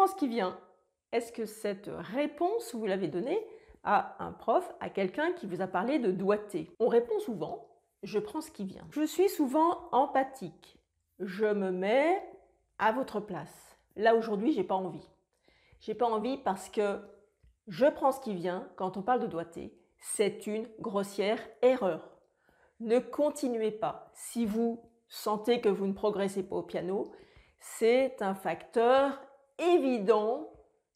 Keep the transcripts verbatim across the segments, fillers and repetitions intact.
comprends ce qui vient. Est-ce que cette réponse, vous l'avez donnée à un prof, à quelqu'un qui vous a parlé de doigté? On répond souvent, je prends ce qui vient. Je suis souvent empathique. Je me mets à votre place. Là, aujourd'hui, j'ai pas envie. J'ai pas envie parce que je prends ce qui vient, quand on parle de doigté, c'est une grossière erreur. Ne continuez pas. Si vous sentez que vous ne progressez pas au piano, c'est un facteur évident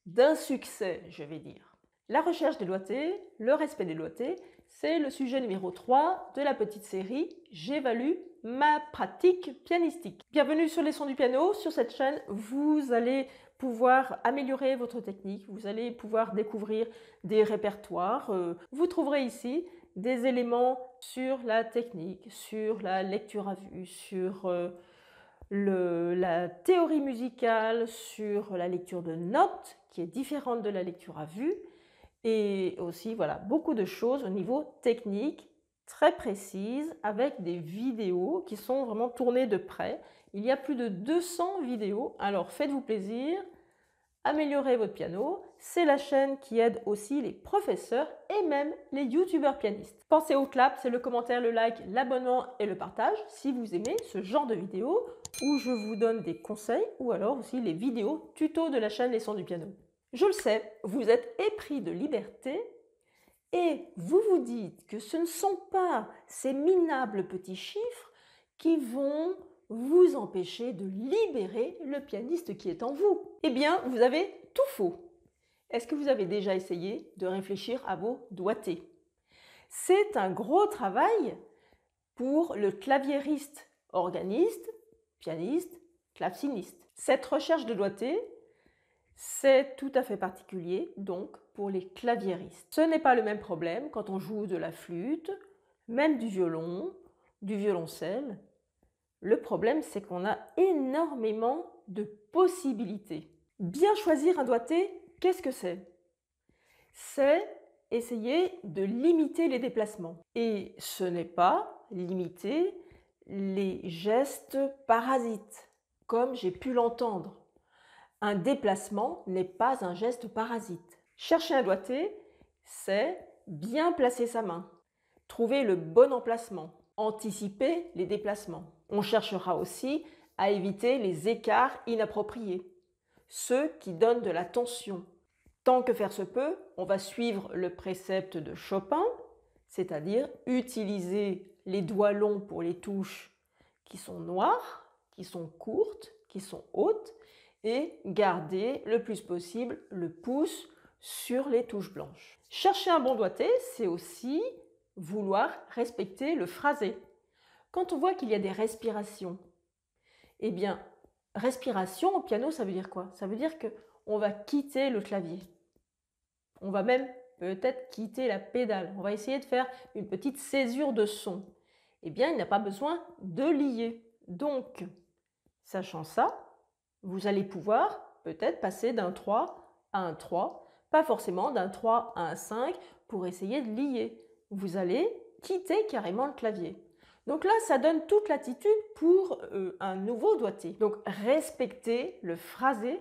d'insuccès, je vais dire. La recherche des doigtés, le respect des doigtés, c'est le sujet numéro trois de la petite série « J'évalue ma pratique pianistique ». Bienvenue sur Les Sons du Piano. Sur cette chaîne, vous allez pouvoir améliorer votre technique, vous allez pouvoir découvrir des répertoires. Vous trouverez ici des éléments sur la technique, sur la lecture à vue, sur le, la théorie musicale, sur la lecture de notes, qui est différente de la lecture à vue, et aussi voilà beaucoup de choses au niveau technique, très précises, avec des vidéos qui sont vraiment tournées de près. Il y a plus de deux cents vidéos, alors faites-vous plaisir, améliorez votre piano. C'est la chaîne qui aide aussi les professeurs et même les youtubeurs pianistes. Pensez au clap, c'est le commentaire, le like, l'abonnement et le partage si vous aimez ce genre de vidéos où je vous donne des conseils ou alors aussi les vidéos tutos de la chaîne Les Sons du Piano. Je le sais, vous êtes épris de liberté et vous vous dites que ce ne sont pas ces minables petits chiffres qui vont vous empêcher de libérer le pianiste qui est en vous. Eh bien, vous avez tout faux. Est-ce que vous avez déjà essayé de réfléchir à vos doigtés? C'est un gros travail pour le claviériste, organiste, pianiste, claveciniste. Cette recherche de doigté, c'est tout à fait particulier, donc, pour les claviéristes. Ce n'est pas le même problème quand on joue de la flûte, même du violon, du violoncelle. Le problème, c'est qu'on a énormément de possibilités. Bien choisir un doigté, qu'est-ce que c'est? C'est essayer de limiter les déplacements. Et ce n'est pas limiter les gestes parasites, comme j'ai pu l'entendre. Un déplacement n'est pas un geste parasite. Chercher un doigté, c'est bien placer sa main, trouver le bon emplacement, anticiper les déplacements. On cherchera aussi à éviter les écarts inappropriés, ceux qui donnent de la tension. Tant que faire se peut, on va suivre le précepte de Chopin, c'est-à-dire utiliser les doigts longs pour les touches qui sont noires, qui sont courtes, qui sont hautes, et garder le plus possible le pouce sur les touches blanches. Chercher un bon doigté, c'est aussi vouloir respecter le phrasé. Quand on voit qu'il y a des respirations, eh bien, respiration au piano, ça veut dire quoi? Ça veut dire qu'on va quitter le clavier. On va même peut-être quitter la pédale. On va essayer de faire une petite césure de son. Eh bien, il n'y a pas besoin de lier. Donc, sachant ça, vous allez pouvoir peut-être passer d'un trois à un trois, pas forcément d'un trois à un cinq pour essayer de lier. Vous allez quitter carrément le clavier. Donc là, ça donne toute l'attitude pour euh, un nouveau doigté. Donc respecter le phrasé,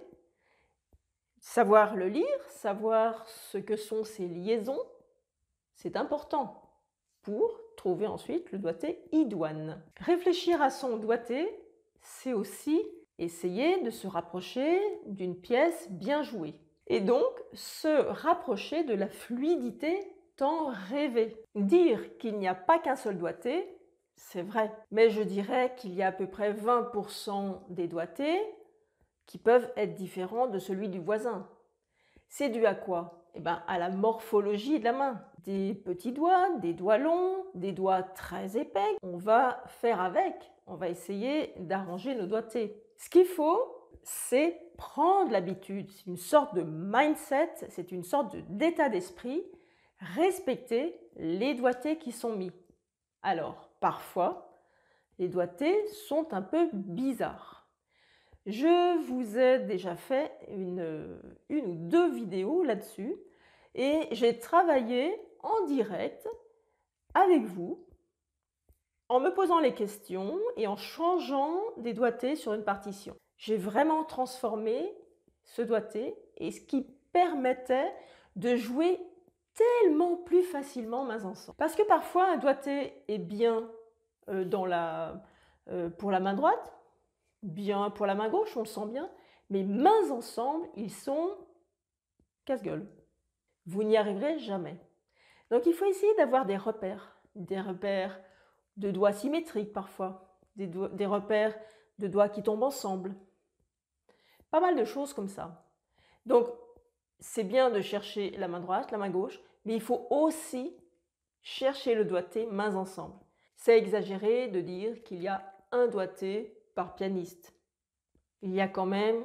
savoir le lire, savoir ce que sont ces liaisons, c'est important pour trouver ensuite le doigté idoine. Réfléchir à son doigté, c'est aussi essayer de se rapprocher d'une pièce bien jouée. Et donc, se rapprocher de la fluidité tant rêvée. Dire qu'il n'y a pas qu'un seul doigté, c'est vrai. Mais je dirais qu'il y a à peu près vingt pour cent des doigtés qui peuvent être différents de celui du voisin. C'est dû à quoi? Eh bien, à la morphologie de la main. Des petits doigts, des doigts longs, des doigts très épais. On va faire avec. On va essayer d'arranger nos doigtés. Ce qu'il faut, c'est prendre l'habitude, c'est une sorte de mindset, c'est une sorte d'état d'esprit, respecter les doigtés qui sont mis. Alors, parfois, les doigtés sont un peu bizarres. Je vous ai déjà fait une, une ou deux vidéos là-dessus et j'ai travaillé en direct avec vous en me posant les questions et en changeant des doigtés sur une partition. J'ai vraiment transformé ce doigté, et ce qui permettait de jouer tellement plus facilement mains ensemble. Parce que parfois, un doigté est bien euh, dans la, euh, pour la main droite, bien pour la main gauche, on le sent bien, mais mains ensemble, ils sont casse-gueule. Vous n'y arriverez jamais. Donc il faut essayer d'avoir des repères, des repères de doigts symétriques parfois, des, des repères de doigts qui tombent ensemble. Pas mal de choses comme ça. Donc, c'est bien de chercher la main droite, la main gauche, mais il faut aussi chercher le doigté mains ensemble. C'est exagéré de dire qu'il y a un doigté par pianiste. Il y a quand même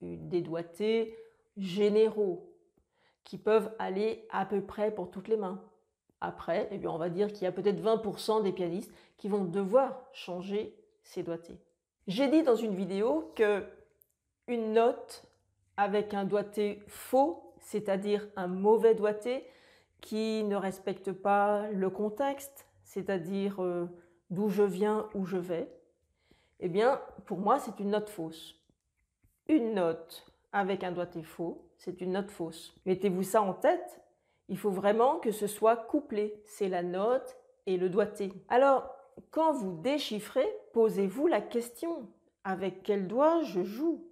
des doigtés généraux qui peuvent aller à peu près pour toutes les mains. Après, eh bien, on va dire qu'il y a peut-être vingt pour cent des pianistes qui vont devoir changer ces doigtés. J'ai dit dans une vidéo que une note avec un doigté faux, c'est-à-dire un mauvais doigté qui ne respecte pas le contexte, c'est-à-dire euh, d'où je viens, où je vais, eh bien, pour moi, c'est une note fausse. Une note avec un doigté faux, c'est une note fausse. Mettez-vous ça en tête, il faut vraiment que ce soit couplé. C'est la note et le doigté. Alors, quand vous déchiffrez, posez-vous la question, avec quel doigt je joue?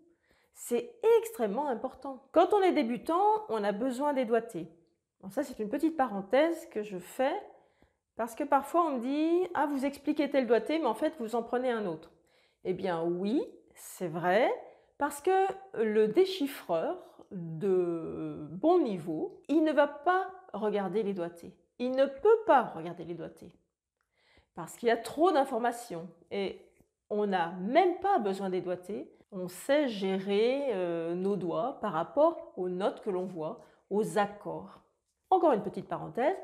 C'est extrêmement important. Quand on est débutant, on a besoin des doigtés. Bon, ça, c'est une petite parenthèse que je fais parce que parfois on me dit « Ah, vous expliquez tel doigté, mais en fait, vous en prenez un autre. » Eh bien oui, c'est vrai, parce que le déchiffreur de bon niveau, il ne va pas regarder les doigtés. Il ne peut pas regarder les doigtés parce qu'il y a trop d'informations et on n'a même pas besoin des doigtés. On sait gérer euh, nos doigts par rapport aux notes que l'on voit, aux accords. Encore une petite parenthèse,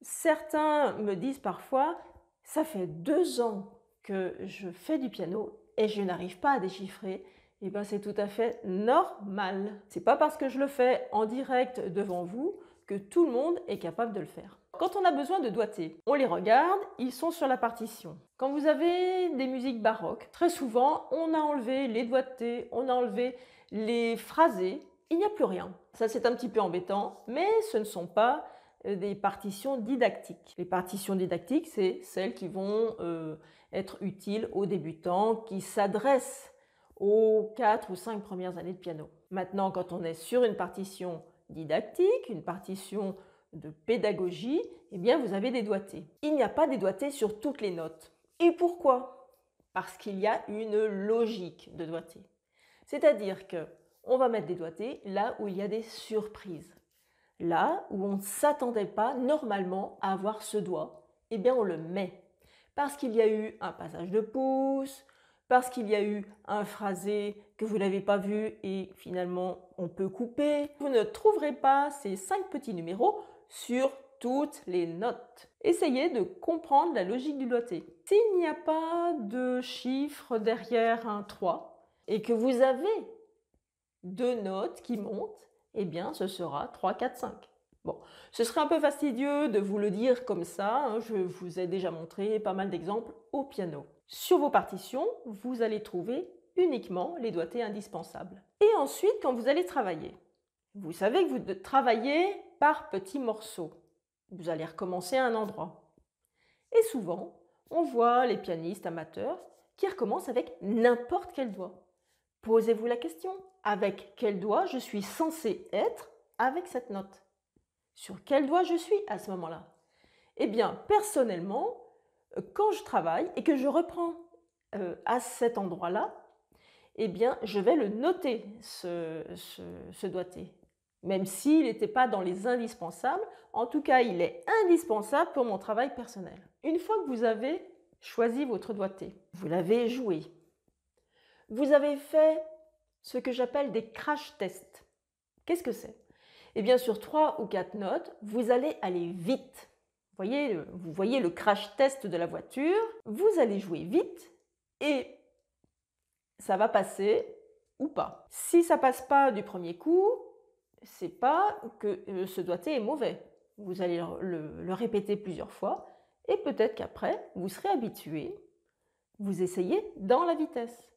certains me disent parfois « ça fait deux ans que je fais du piano et je n'arrive pas à déchiffrer ». Eh bien, c'est tout à fait normal. C'est pas parce que je le fais en direct devant vous que tout le monde est capable de le faire. Quand on a besoin de doigtés, on les regarde, ils sont sur la partition. Quand vous avez des musiques baroques, très souvent, on a enlevé les doigtés, on a enlevé les phrasés, il n'y a plus rien. Ça, c'est un petit peu embêtant, mais ce ne sont pas des partitions didactiques. Les partitions didactiques, c'est celles qui vont euh, être utiles aux débutants, qui s'adressent aux quatre ou cinq premières années de piano. Maintenant, quand on est sur une partition didactique, une partition de pédagogie, eh bien vous avez des doigtés. Il n'y a pas des doigtés sur toutes les notes. Et pourquoi? Parce qu'il y a une logique de doigtés. C'est-à-dire que on va mettre des doigtés là où il y a des surprises. Là où on ne s'attendait pas normalement à avoir ce doigt, eh bien on le met. Parce qu'il y a eu un passage de pouce, parce qu'il y a eu un phrasé que vous n'avez pas vu et finalement on peut couper. Vous ne trouverez pas ces cinq petits numéros sur toutes les notes. Essayez de comprendre la logique du doigté. S'il n'y a pas de chiffre derrière un trois et que vous avez deux notes qui montent, eh bien ce sera trois, quatre, cinq. Bon, ce serait un peu fastidieux de vous le dire comme ça, hein. Je vous ai déjà montré pas mal d'exemples au piano. Sur vos partitions, vous allez trouver uniquement les doigtés indispensables. Et ensuite, quand vous allez travailler, vous savez que vous travaillez par petits morceaux. Vous allez recommencer à un endroit. Et souvent, on voit les pianistes amateurs qui recommencent avec n'importe quel doigt. Posez-vous la question, avec quel doigt je suis censé être avec cette note? Sur quel doigt je suis à ce moment-là? Eh bien, personnellement, quand je travaille et que je reprends euh, à cet endroit-là, eh bien, je vais le noter, ce, ce, ce doigté. Même s'il n'était pas dans les indispensables, en tout cas, il est indispensable pour mon travail personnel. Une fois que vous avez choisi votre doigté, vous l'avez joué, vous avez fait ce que j'appelle des crash tests. Qu'est-ce que c'est? Eh bien, sur trois ou quatre notes, vous allez aller vite. Vous voyez, vous voyez le crash test de la voiture, vous allez jouer vite et ça va passer ou pas. Si ça passe pas du premier coup, c'est pas que ce doigté est mauvais. Vous allez le, le répéter plusieurs fois et peut-être qu'après, vous serez habitué, vous essayez dans la vitesse.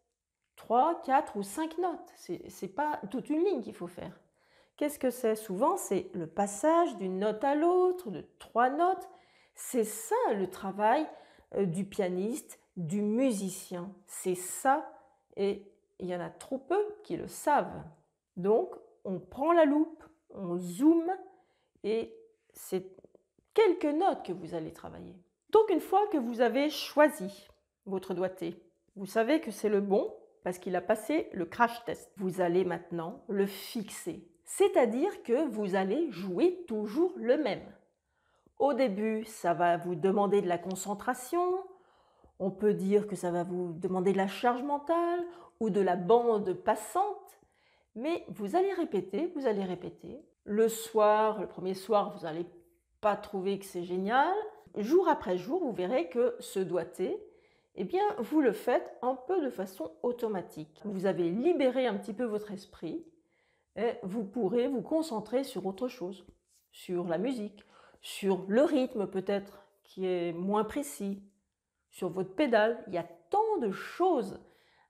trois, quatre ou cinq notes. Ce n'est pas toute une ligne qu'il faut faire. Qu'est-ce que c'est? Souvent, c'est le passage d'une note à l'autre, de trois notes. C'est ça le travail du pianiste, du musicien. C'est ça. Et il y en a trop peu qui le savent. Donc, on prend la loupe, on zoome et c'est quelques notes que vous allez travailler. Donc, une fois que vous avez choisi votre doigté, vous savez que c'est le bon parce qu'il a passé le crash test. Vous allez maintenant le fixer. C'est-à-dire que vous allez jouer toujours le même. Au début, ça va vous demander de la concentration. On peut dire que ça va vous demander de la charge mentale ou de la bande passante. Mais vous allez répéter, vous allez répéter. Le soir, le premier soir, vous n'allez pas trouver que c'est génial. Jour après jour, vous verrez que ce doigté, eh bien, vous le faites un peu de façon automatique. Vous avez libéré un petit peu votre esprit et vous pourrez vous concentrer sur autre chose, sur la musique, sur le rythme peut-être qui est moins précis, sur votre pédale. Il y a tant de choses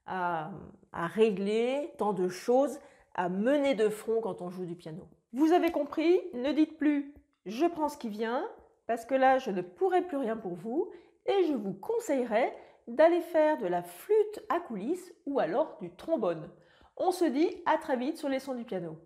à, à régler, tant de choses à mener de front quand on joue du piano. Vous avez compris, ne dites plus « je prends ce qui vient » parce que là, je ne pourrai plus rien pour vous et je vous conseillerais d'aller faire de la flûte à coulisses ou alors du trombone. On se dit à très vite sur Les Sons du Piano.